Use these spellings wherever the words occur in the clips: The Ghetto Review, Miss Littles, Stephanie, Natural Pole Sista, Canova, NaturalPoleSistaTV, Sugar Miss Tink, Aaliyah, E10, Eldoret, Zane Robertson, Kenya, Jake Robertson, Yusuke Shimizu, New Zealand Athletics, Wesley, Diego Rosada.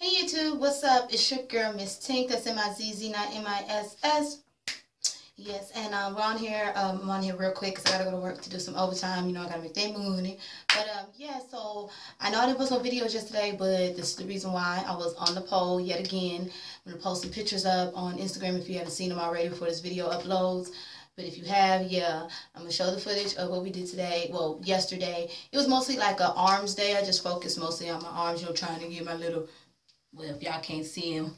Hey YouTube, what's up? It's your girl Miss Tink. That's M-I-Z-Z, not M-I-S-S. Yes, and we're on here. I'm on here real quick because I gotta go to work to do some overtime. You know, I gotta make that money. But yeah, so I know I didn't post no videos yesterday, but this is the reason why I was on the poll yet again. I'm gonna post some pictures up on Instagram if you haven't seen them already before this video uploads. But if you have, yeah, I'm going to show the footage of what we did today. Well, yesterday. It was mostly like an arms day. I just focused mostly on my arms. You know, trying to get my little, well, if y'all can't see him,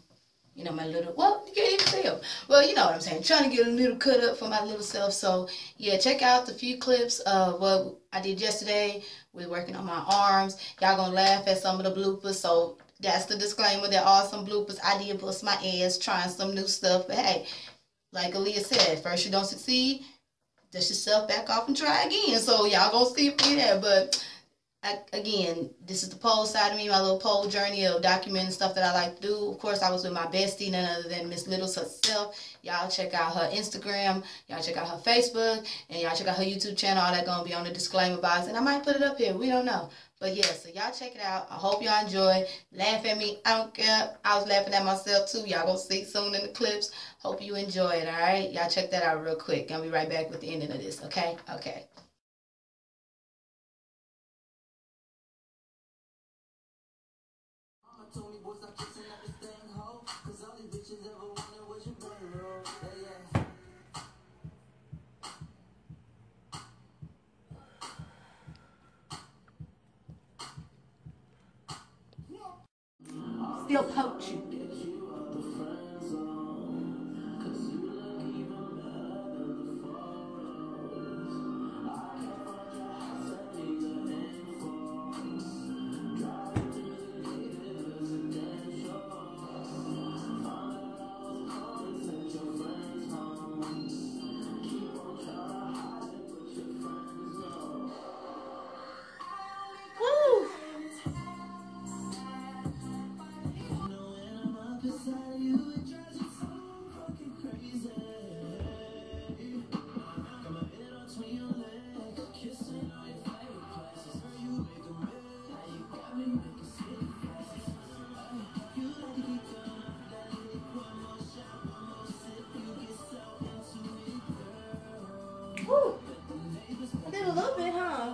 you know, my little, well, you can't even see him. Well, you know what I'm saying. Trying to get a little cut up for my little self. So, yeah, check out the few clips of what I did yesterday. We're working on my arms. Y'all going to laugh at some of the bloopers. So, that's the disclaimer. There are some bloopers. I did bust my ass trying some new stuff. But, hey. Like Aaliyah said, first you don't succeed, dust yourself back off and try again. So y'all gonna see me there. But again, this is the poll side of me, my little poll journey of documenting stuff that I like to do. Of course, I was with my bestie, none other than Miss Littles herself. Y'all check out her Instagram, y'all check out her Facebook, and y'all check out her YouTube channel. All that gonna be on the disclaimer box, and I might put it up here. We don't know. But yeah, so y'all check it out. I hope y'all enjoy. Laugh at me. I don't care. I was laughing at myself too. Y'all gonna see soon in the clips. Hope you enjoy it, all right? Y'all check that out real quick. I'll be right back with the ending of this, okay? Okay. They'll poach you.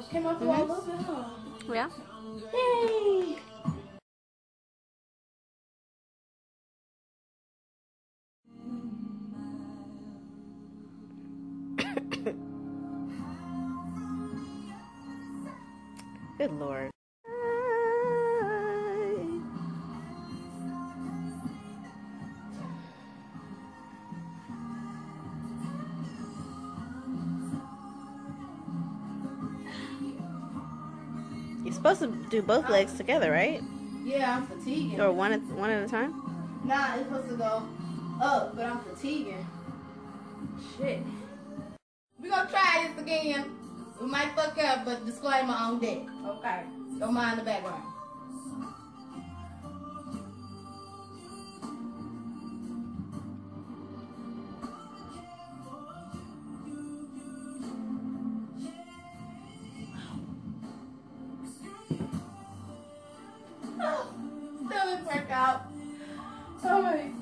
Mm-hmm. Yeah. Yay! Good Lord. Supposed to do both legs together, right? Yeah, I'm fatiguing. Or one at a time? Nah, it's supposed to go up, but I'm fatiguing. Shit. We're gonna try this again. We might fuck up, but disclaimer on deck. Okay. Don't mind the background.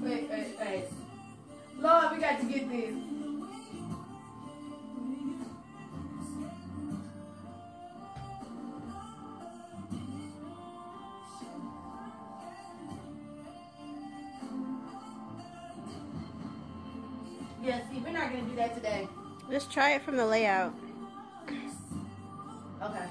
Wait. Lord, we got to get this. Yeah, see, we're not going to do that today. Just try it from the layout. Okay.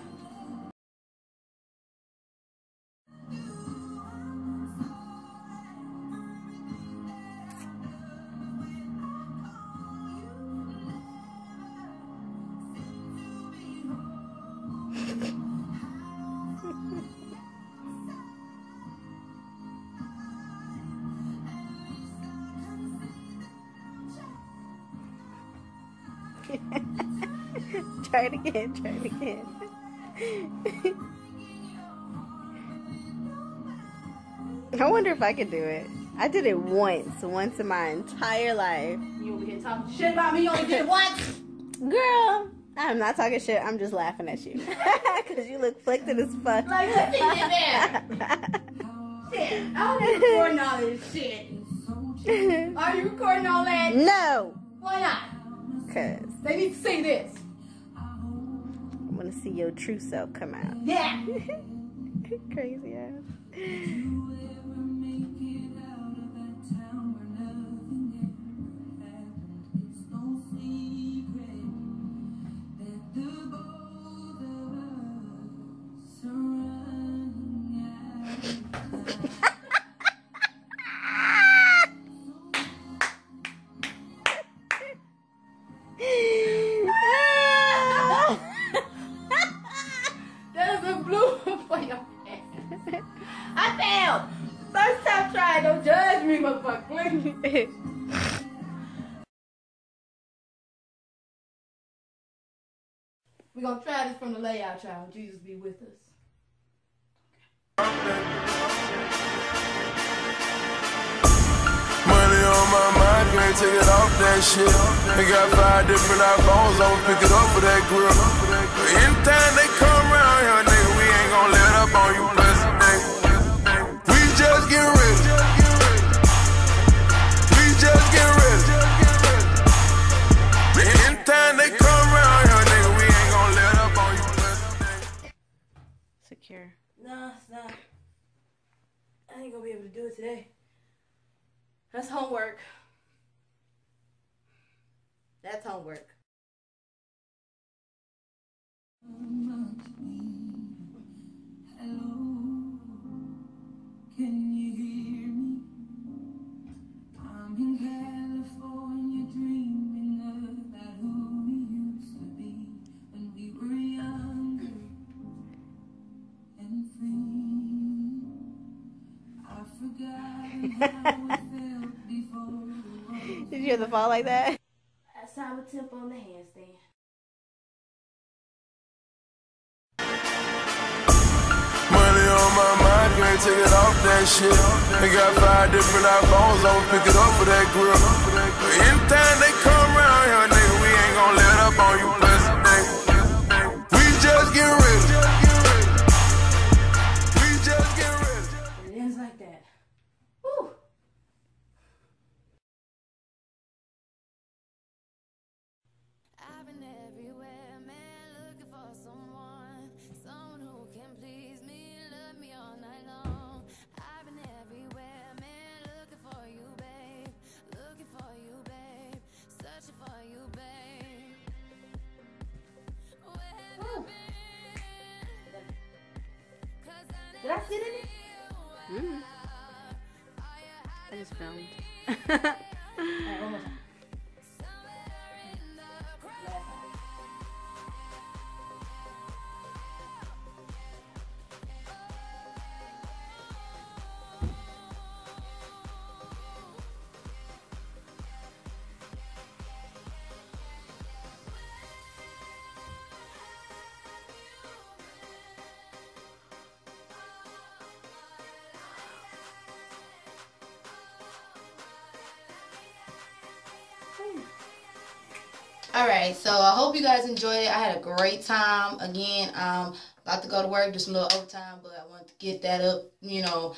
Try it again. I wonder if I could do it. I did it once in my entire life. You over here talking shit about me, you only did it once? Girl, I'm not talking shit, I'm just laughing at you. Because you look flicked as fuck. Like, what's in there? shit. I don't record all this shit. Are you recording all that? No. Why not? Because they need to see this. I want to see your true self come out. Yeah. Crazy ass. We're going to try this from the layout, child. Jesus be with us. Money on my mind, you ain't take it off that shit. They got 5 different iPhones, I'm gonna pick it up for that grill. Anytime they come around here, nigga, we ain't gonna let up on you, blessing, nigga. We just get rich. We just get rich. Anytime they come around here, nigga, we ain't gonna let up on you, blessing, nigga. Secure. No, it's not. I ain't gonna be able to do it today. That's homework. That's homework. Hello. Can you hear me? I'm in California dreaming about who we used to be when we were younger and free. I forgot how it felt. Did you hear the fall like that? I saw a tip on the handstand. Money on my mind, you ain't take it off that shit. They got 5 different iPhones, I'm gonna pick it up for that grill. Anytime they come around here, nigga, we ain't gonna let up on you, blessing, nigga. We just get rich. We just get rich. It ends like that. Did I sit in it? Mm. I just filmed. Alright, one more time. Alright, so I hope you guys enjoyed it. I had a great time. Again, about to go to work, just a little overtime, but I want to get that up, you know,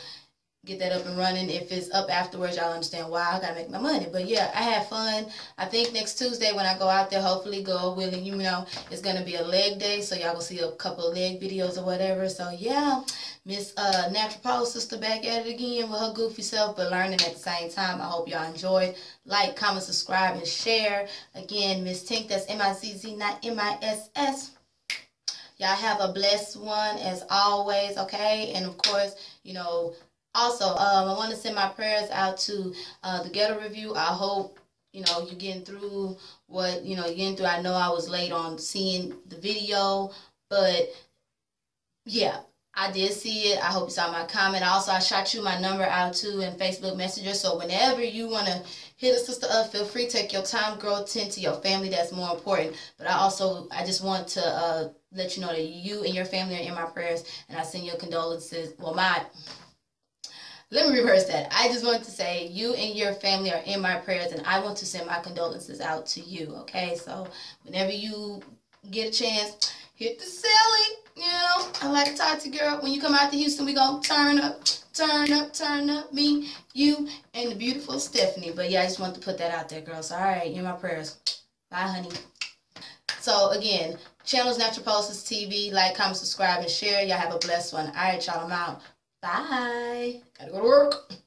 get that up and running. If it's up afterwards, y'all understand why. I gotta make my money. But yeah, I had fun. I think next Tuesday when I go out there, hopefully go willing, you know, it's gonna be a leg day, so y'all will see a couple of leg videos or whatever. So yeah, Miss Natural Pole Sister back at it again with her goofy self, but learning at the same time. I hope y'all enjoyed. Like, comment, subscribe, and share. Again, Miss Tink, that's M-I-Z-Z, not M-I-S-S. Y'all have a blessed one as always, okay? And of course, you know, also, I want to send my prayers out to The Ghetto Review. I hope, you know, you're getting through what, you know, you're getting through. I know I was late on seeing the video, but yeah, I did see it. I hope you saw my comment. Also, I shot you my number out too in Facebook Messenger. So whenever you want to hit a sister up, feel free. Take your time, girl. Tend to your family. That's more important. But I just want to let you know that you and your family are in my prayers. And I send your condolences. Well, let me reverse that. I just want to say you and your family are in my prayers. And I want to send my condolences out to you. Okay? So whenever you get a chance, hit the selling. You know, I like to talk to you, girl. When you come out to Houston, we gonna turn up. turn up, me, you, and the beautiful Stephanie. But yeah, I just wanted to put that out there, girls. All right, you're my prayers. Bye, honey. So again, channel's NaturalPoleSistaTV. Like, comment, subscribe, and share. Y'all have a blessed one. All right, y'all, I'm out. Bye. Gotta go to work.